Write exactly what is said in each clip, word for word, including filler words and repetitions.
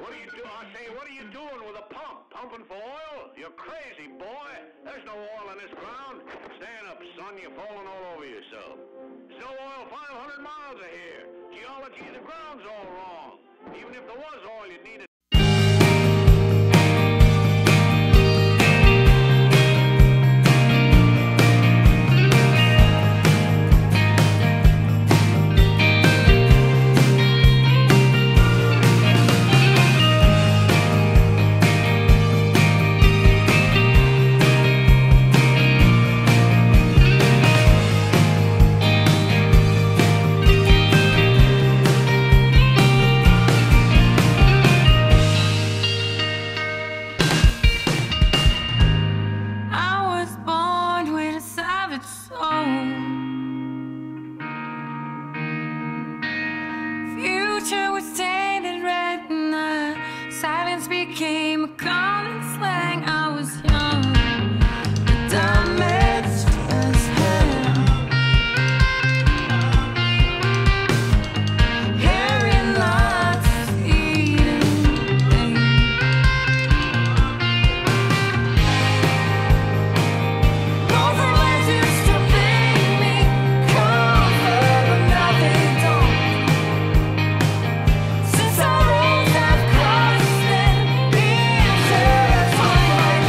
What are you doing? I say, what are you doing with a pump? Pumping for oil? You're crazy, boy. There's no oil in this ground. Stand up, son. You're falling all over yourself. There's no oil five hundred miles of here. Geology of the ground's all wrong. Even if there was oil, you'd need it. Became a common slang. I was young, but damaged as hell. Hearing lots, eating things. Both of us used to make me comfort, but now they don't. Since I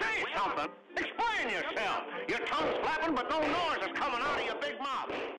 say something. Explain yourself. Your tongue's flapping, but no noise is coming out of your big mouth.